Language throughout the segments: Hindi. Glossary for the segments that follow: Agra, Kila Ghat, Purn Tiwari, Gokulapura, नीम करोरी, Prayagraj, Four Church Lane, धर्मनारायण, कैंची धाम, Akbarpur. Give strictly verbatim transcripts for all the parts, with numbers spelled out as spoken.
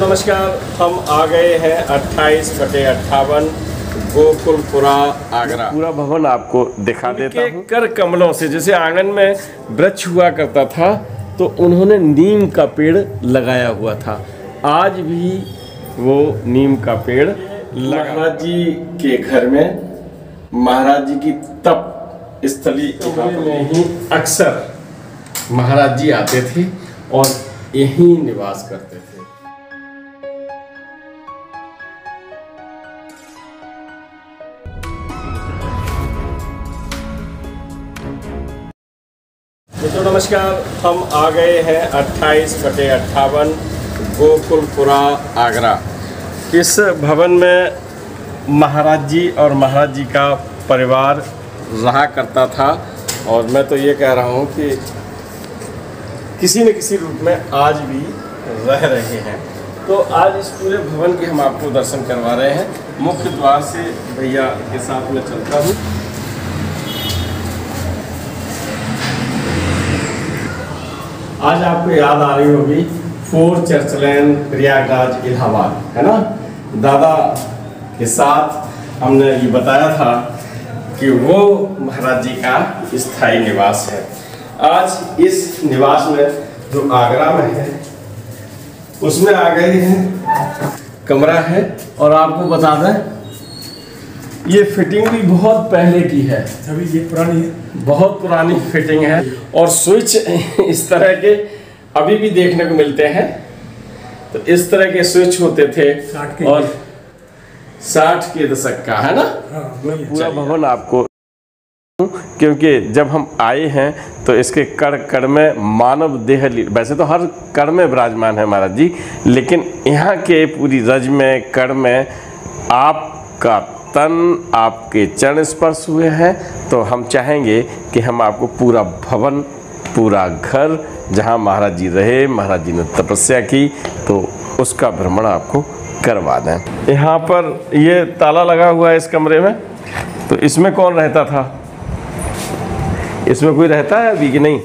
तो नमस्कार, हम आ गए हैं अट्ठाईस बटे अट्ठावन गोकुलपुरा आगरा। पूरा भवन आपको दिखा देता हूं। कर कमलों से जैसे आंगन में वृक्ष हुआ करता था तो उन्होंने नीम का पेड़ लगाया हुआ था। आज भी वो नीम का पेड़ महाराज जी के घर में महाराज जी की तप स्थली में ही अक्सर महाराज जी आते थे और यही निवास करते थे। तो नमस्कार, हम आ गए हैं अट्ठाईस बटे अट्ठावन गोकुलपुरा आगरा। इस भवन में महाराज जी और महाराज जी का परिवार रहा करता था और मैं तो ये कह रहा हूँ कि किसी न किसी रूप में आज भी रह रहे हैं। तो आज इस पूरे भवन के हम आपको दर्शन करवा रहे हैं। मुख्य द्वार से भैया के साथ में चलता हूँ। आज आपको याद आ रही होगी four church lane Prayagraj Allahabad, है ना। दादा के साथ हमने ये बताया था कि वो महाराज जी का स्थायी निवास है। आज इस निवास में जो आगरा में है उसमें आ गए हैं। कमरा है और आपको बता दें ये फिटिंग भी बहुत पहले की है, अभी ये पुरानी है, बहुत पुरानी फिटिंग है। और स्विच इस तरह के अभी भी देखने को मिलते हैं। तो इस तरह के स्विच होते थे और साठ के दशक का, है ना। पूरा भवन आपको, क्योंकि जब हम आए हैं तो इसके कड़ कड़ में मानव देह, वैसे तो हर कड़ में विराजमान है महाराज जी, लेकिन यहाँ के पूरी रज में, कड़ में आपका तन, आपके चरण स्पर्श हुए हैं। तो हम चाहेंगे कि हम आपको पूरा भवन, पूरा घर जहाँ महाराज जी रहे, महाराज जी ने तपस्या की, तो उसका भ्रमण आपको करवा दें। यहाँ पर ये ताला लगा हुआ है इस कमरे में, तो इसमें कौन रहता था? इसमें कोई रहता है अभी कि नहीं?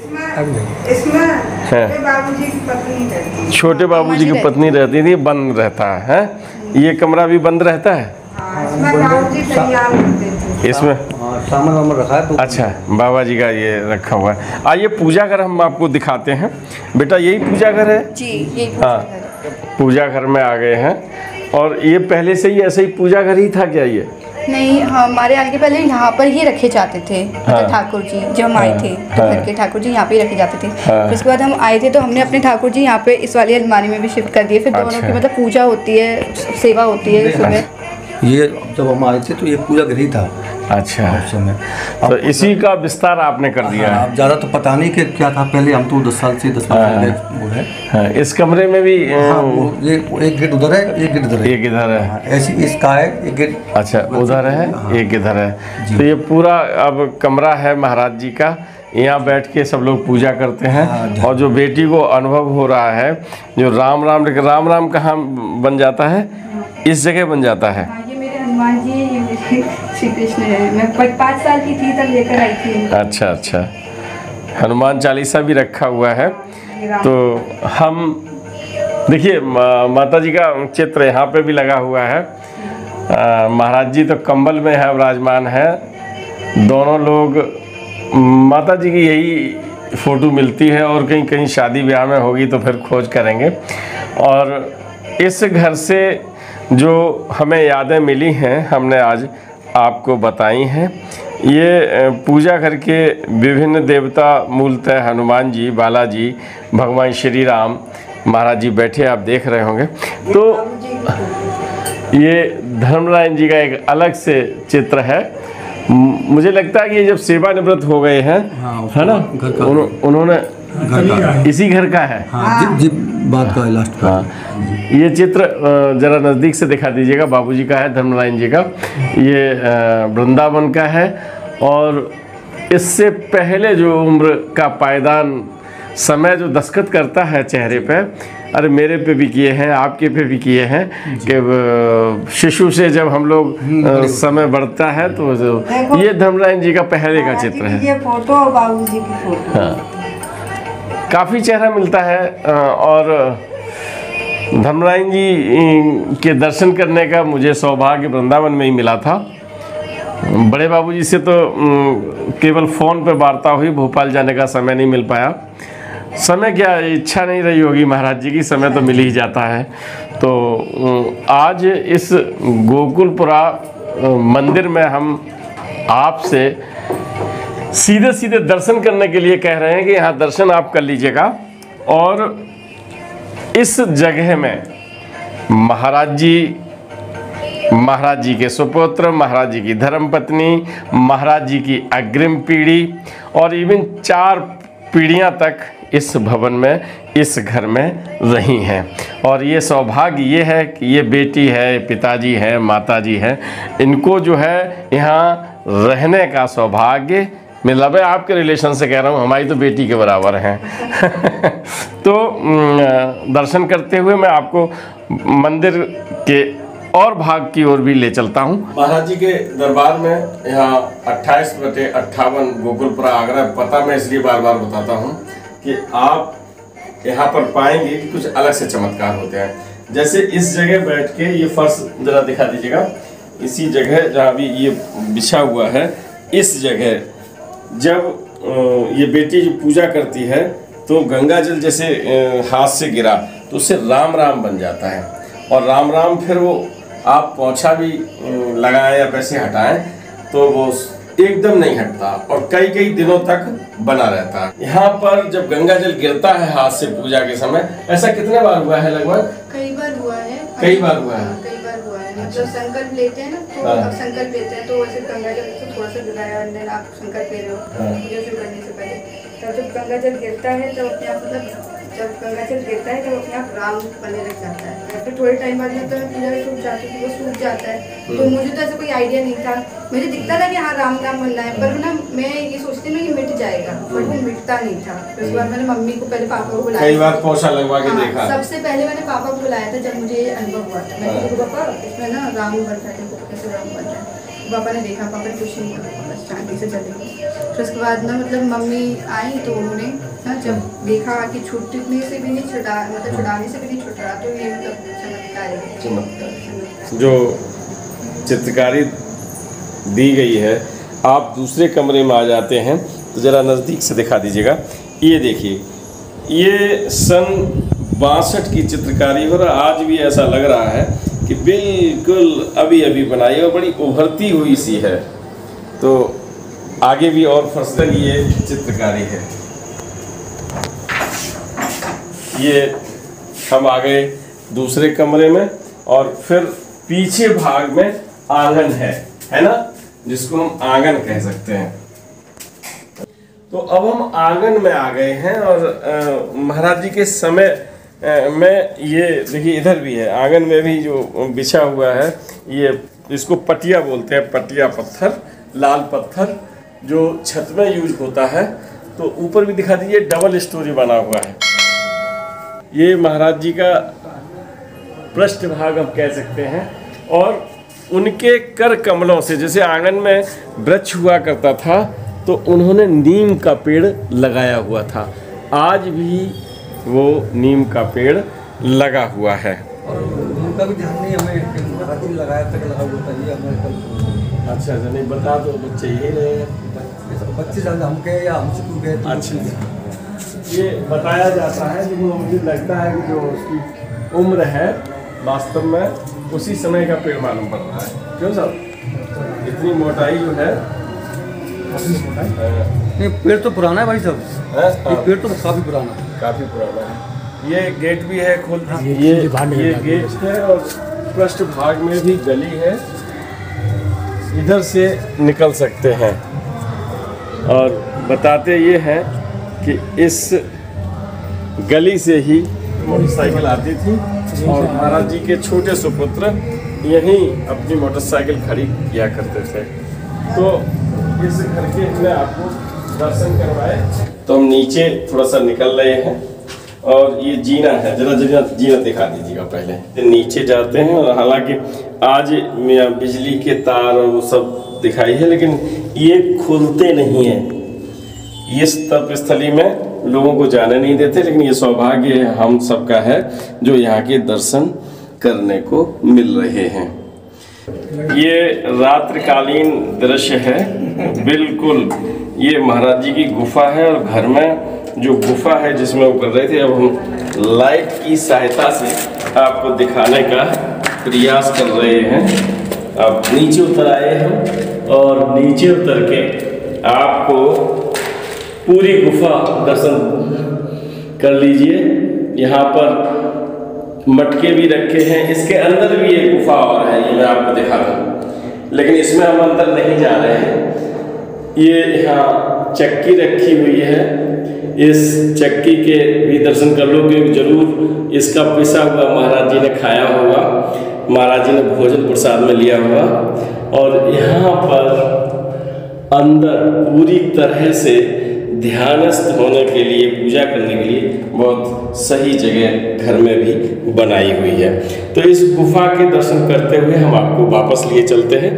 इसमें छोटे बाबूजी की पत्नी रहती है। छोटे बाबूजी की पत्नी रहती थी, बंद रहता है। ये कमरा भी बंद रहता है। इसमें बाबूजी तैयार होते थे। इसमें सामान वामान रखा है। अच्छा, बाबा जी का ये रखा हुआ है। आइए पूजा घर हम आपको दिखाते हैं। बेटा यही पूजा घर है जी? हाँ, पूजा घर में आ गए हैं। और ये पहले से ही ऐसे ही पूजा घर ही था क्या ये? नहीं, हमारे आने के पहले यहाँ पर ही रखे जाते थे। हाँ, ठाकुर जी जब हम आए थे तो घर के ठाकुर जी यहाँ पे ही रखे जाते थे। हाँ, उसके बाद हम आए थे तो हमने अपने ठाकुर जी यहाँ पे इस वाली अलमारी में भी शिफ्ट कर दिए। फिर दोनों की मतलब पूजा होती है, सेवा होती है सुबह। ये जब हम आए थे तो ये पूजा घर ही था। अच्छा, तो इसी का विस्तार आपने कर दिया। हाँ, आप ज़्यादा तो पता नहीं कि क्या था पहले। हम तो दस साल से दस साल पहले वो है। हाँ, इस कमरे में भी हाँ, ये एक गेट उधर है, एक गेट उधर है, एक इधर है। हाँ, ऐसी इसका है एक गेट। अच्छा, उधर है। हाँ, एक इधर है। तो ये पूरा अब कमरा है महाराज जी का। यहाँ बैठ के सब लोग पूजा करते हैं। हाँ, और जो बेटी को अनुभव हो रहा है, जो राम राम लेकिन राम राम कहाँ बन जाता है? इस जगह बन जाता है। श्री कृष्ण है। मैं पाँच साल की थी तब लेकर आई थी। अच्छा अच्छा, हनुमान चालीसा भी रखा हुआ है। तो हम देखिए माता जी का चित्र यहाँ पे भी लगा हुआ है। महाराज जी तो कंबल में है, विराजमान है दोनों लोग। माता जी की यही फोटो मिलती है और कहीं कहीं शादी ब्याह में होगी तो फिर खोज करेंगे। और इस घर से जो हमें यादें मिली हैं हमने आज आपको बताई हैं। ये पूजा घर के विभिन्न देवता, मूलतः हनुमान जी, बालाजी, भगवान श्री राम, महाराज जी बैठे आप देख रहे होंगे। तो ये धर्मरायन जी का एक अलग से चित्र है। मुझे लगता है कि ये जब सेवानिवृत्त हो गए हैं, है ना, उन्होंने इसी घर का है। हाँ, जी, जी, बात का लास्ट का। हाँ, ये चित्र जरा नज़दीक से दिखा दीजिएगा। बाबूजी का है, धर्मनारायण जी का। ये वृंदावन का है। और इससे पहले जो उम्र का पायदान, समय जो दस्तखत करता है चेहरे पे, अरे मेरे पे भी किए हैं, आपके पे भी किए हैं, कि शिशु से जब हम लोग समय बढ़ता है तो ये धर्मनारायण जी का पहले का चित्र है। ये फोटो और बाबूजी की फोटो। हाँ, काफ़ी चेहरा मिलता है। और धर्मरायन जी के दर्शन करने का मुझे सौभाग्य वृंदावन में ही मिला था। बड़े बाबूजी से तो केवल फ़ोन पर वार्ता हुई, भोपाल जाने का समय नहीं मिल पाया। समय क्या, इच्छा नहीं रही होगी महाराज जी की, समय तो मिल ही जाता है। तो आज इस गोकुलपुरा मंदिर में हम आपसे सीधे सीधे दर्शन करने के लिए कह रहे हैं कि यहाँ दर्शन आप कर लीजिएगा। और इस जगह में महाराज जी, महाराज जी के सुपुत्र, महाराज जी की धर्मपत्नी, महाराज जी की अग्रिम पीढ़ी और इवन चार पीढ़ियाँ तक इस भवन में, इस घर में रही हैं। और ये सौभाग्य ये है कि ये बेटी है, पिताजी हैं, माताजी हैं, इनको जो है यहाँ रहने का सौभाग्य मिला। मैं आपके रिलेशन से कह रहा हूँ, हमारी तो बेटी के बराबर हैं। तो दर्शन करते हुए मैं आपको मंदिर के और भाग की ओर भी ले चलता हूँ। महाराज जी के दरबार में यहाँ अट्ठाईस बटे अट्ठावन गोकुलपुरा आगरा, पता मैं इसलिए बार बार बताता हूँ कि आप यहाँ पर पाएंगे कि कुछ अलग से चमत्कार होते हैं। जैसे इस जगह बैठ के, ये फर्श जरा दिखा दीजिएगा, इसी जगह जहाँ भी ये बिछा हुआ है, इस जगह जब ये बेटी जो पूजा करती है तो गंगा जल जैसे हाथ से गिरा तो उससे राम राम बन जाता है। और राम राम फिर वो आप पोछा भी लगाएं या पैसे हटाएं तो वो एकदम नहीं हटता और कई कई दिनों तक बना रहता है। यहाँ पर जब गंगा जल गिरता है हाथ से पूजा के समय, ऐसा कितने बार हुआ है? लगभग कई बार हुआ है, कई बार हुआ है, कई बार हुआ है। जब संकल्प लेते हैं ना, तो अब संकल्प लेते हैं तो वैसे गंगा जल से थोड़ा सा गिराया, आप संकल्प ले रहे हो पूजा शुरू करने से पहले, तब जब गंगा जल गिरता है तो अपने आप, मतलब जब गंगा जल गिरता है तो अपने आप राम बनने लग जाता है। फिर थोड़े टाइम बाद में तो पूजा सूख जाती है, वो सूख जाता है। तो मुझे तो ऐसा कोई आइडिया नहीं था, मुझे दिखता था कि हाँ राम राम बनना है, पर ना मैं ये सोचती हूँ कि मिट जाएगा, बट वो मिटता नहीं था। तो उसके बाद मैंने मम्मी को, पहले पापा को बुलाया, कई बार पोछा लगवा के देखा। सबसे पहले मैंने पापा को बुलाया था जब मुझे ये अनुभव हुआ था। मैंने कहा पापा इसमें ना राम बन रहा है, कैसे राम बन रहा है? पापा ने देखा, पापा ने कुछ नहीं कहा, बस शांति से चले गए। फिर उसके बाद ना, मतलब मम्मी आई तो उन्होंने ना जब देखा कि छुटने से भी नहीं छुटा, मतलब छुड़ाने से भी नहीं छुट रहा, तो ये मतलब चमत्कार है। चमत्कार जो चित्रकारी दी गई है। आप दूसरे कमरे में आ जाते हैं तो ज़रा नज़दीक से दिखा दीजिएगा। ये देखिए, ये सन बासठ की चित्रकारी हो रहा, आज भी ऐसा लग रहा है कि बिल्कुल अभी अभी बनाई और बड़ी उभरती हुई सी है। तो आगे भी और फर्श तक ये चित्रकारी है। ये हम आ गए दूसरे कमरे में और फिर पीछे भाग में आंगन है, है ना, जिसको हम आंगन कह सकते हैं। तो अब हम आंगन में आ गए हैं और महाराज जी के समय मैं ये देखिए, इधर भी है आंगन में भी जो बिछा हुआ है, ये इसको पटिया बोलते हैं, पटिया पत्थर, लाल पत्थर जो छत में यूज होता है। तो ऊपर भी दिखा दीजिए, डबल स्टोरी बना हुआ है। ये महाराज जी का पृष्ठ भाग हम कह सकते हैं। और उनके कर कमलों से, जैसे आंगन में वृक्ष हुआ करता था तो उन्होंने नीम का पेड़ लगाया हुआ था, आज भी वो नीम का पेड़ लगा हुआ है। और उनका भी ध्यान नहीं, हमें लगाया तक लगा हुआ ये हमें। अच्छा अच्छा, नहीं बता दो, बच्चे ये रहे, बच्चे ज़्यादा हम कहे या हमसे क्यों गए? अच्छा, ये बताया जाता है, लेकिन मुझे लगता है कि जो उसकी उम्र है वास्तव में उसी समय का पेड़ मालूम पड़ रहा है। क्यों साहब, इतनी मोटाई जो है? नहीं, पेड़ तो पुराना है भाई साहब, पेड़ तो काफ़ी पुराना है, काफ़ी पुराना है। ये गेट भी है, खोल ये ये गेट है। और पृष्ठ भाग में भी गली है, इधर से निकल सकते हैं। और बताते ये हैं कि इस गली से ही मोटरसाइकिल आती थी और महाराज जी के छोटे सुपुत्र यहीं अपनी मोटरसाइकिल खड़ी किया करते थे। तो इस घर के मैं आपको दर्शन करवाए। तो हम नीचे थोड़ा सा निकल रहे हैं और ये जीना है, जरा जरा जीना दिखा दीजिएगा। पहले नीचे जाते हैं और हालांकि आज मेरा बिजली के तार और वो सब दिखाई है, लेकिन ये खुलते नहीं हैं। इस तप स्थली में लोगों को जाने नहीं देते, लेकिन ये सौभाग्य हम सबका है जो यहाँ के दर्शन करने को मिल रहे हैं। ये रात्रिकालीन दृश्य है बिल्कुल। ये महाराज जी की गुफा है और घर में जो गुफा है जिसमें वो कर रहे थे, अब हम लाइट की सहायता से आपको दिखाने का प्रयास कर रहे हैं। आप नीचे उतर आए हैं और नीचे उतर के आपको पूरी गुफा दर्शन कर लीजिए। यहाँ पर मटके भी रखे हैं, इसके अंदर भी एक गुफा और है, ये मैं आपको दिखा रहा हूँ, लेकिन इसमें हम अंदर नहीं जा रहे हैं। ये यहाँ चक्की रखी हुई है, इस चक्की के भी दर्शन कर लो, क्योंकि जरूर इसका पिसा हुआ महाराज जी ने खाया होगा, महाराज जी ने भोजन प्रसाद में लिया होगा। और यहाँ पर अंदर पूरी तरह से ध्यानस्थ होने के लिए, पूजा करने के लिए बहुत सही जगह घर में भी बनाई हुई है। तो इस गुफा के दर्शन करते हुए हम आपको वापस लिए चलते हैं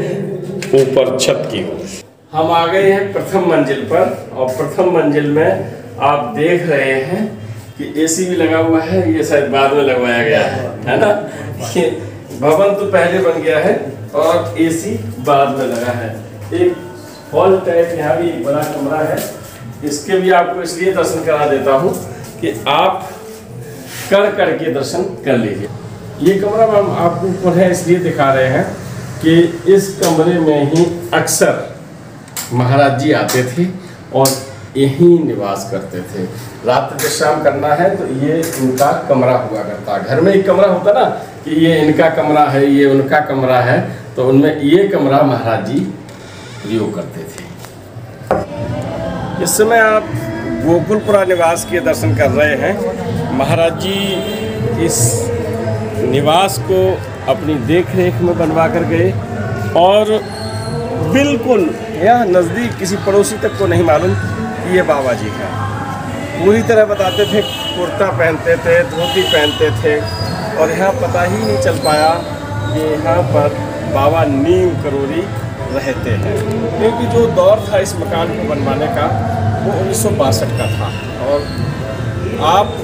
ऊपर छत की ओर। हम आ गए हैं प्रथम मंजिल पर और प्रथम मंजिल में आप देख रहे हैं कि एसी भी लगा हुआ है, ये शायद बाद में लगवाया गया है, है ना। ये भवन तो पहले बन गया है और एसी बाद में लगा है। एक हॉल टाइप यहाँ भी बड़ा कमरा है, इसके भी आपको इसलिए दर्शन करा देता हूँ कि आप कर कर के दर्शन कर लीजिए। ये कमरा हम आपको ऊपर है इसलिए दिखा रहे हैं कि इस कमरे में ही अक्सर महाराज जी आते थे और यहीं निवास करते थे। रात विश्राम करना है तो ये इनका कमरा हुआ करता। घर में एक कमरा होता ना कि ये इनका कमरा है, ये उनका कमरा है, तो उनमें ये कमरा महाराज जी प्रयोग करते थे। इस समय आप गोकुलपुरा निवास के दर्शन कर रहे हैं। महाराज जी इस निवास को अपनी देख रेख में बनवा कर गए और बिल्कुल यह नज़दीक किसी पड़ोसी तक को नहीं मालूम कि ये बाबा जी का। पूरी तरह बताते थे, कुर्ता पहनते थे, धोती पहनते थे, और यहाँ पता ही नहीं चल पाया कि यहाँ पर बाबा नीम करोरी रहते हैं। क्योंकि जो दौर था इस मकान को बनवाने का वो उन्नीस सौ बासठ का था, और आप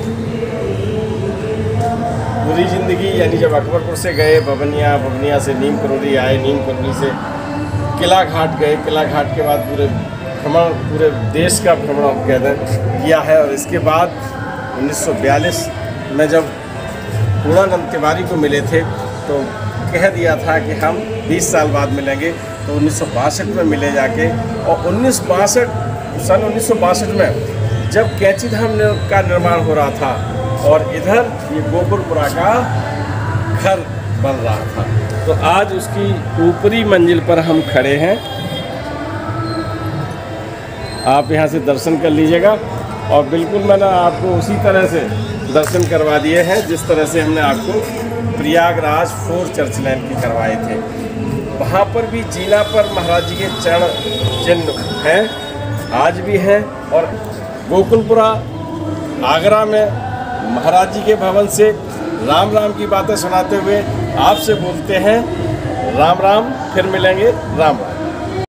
पूरी ज़िंदगी यानी जब अकबरपुर से गए भवनिया, भवनिया से नीम करोरी आए, नीम करोरी से किला घाट गए, किला घाट के बाद पूरे भ्रमण पूरे देश का भ्रमण किया है। और इसके बाद उन्नीस सौ बयालीस में जब पूर्ण तिवारी को मिले थे तो कह दिया था कि हम बीस साल बाद मिलेंगे, तो उन्नीस सौ बासठ में मिले जाके। और उन्नीस बासठ सन उन्नीस सौ बासठ में जब कैंची धाम का निर्माण हो रहा था और इधर ये गोकुलपुरा का घर बन रहा था, तो आज उसकी ऊपरी मंजिल पर हम खड़े हैं। आप यहाँ से दर्शन कर लीजिएगा, और बिल्कुल मैंने आपको उसी तरह से दर्शन करवा दिए हैं जिस तरह से हमने आपको प्रयागराज फोर चर्च लेन की करवाए थे। वहाँ पर भी जीना पर महाराज जी के चरण चिन्ह हैं, आज भी हैं। और गोकुलपुरा आगरा में महाराज जी के भवन से राम राम की बातें सुनाते हुए आपसे बोलते हैं राम राम, फिर मिलेंगे, राम राम।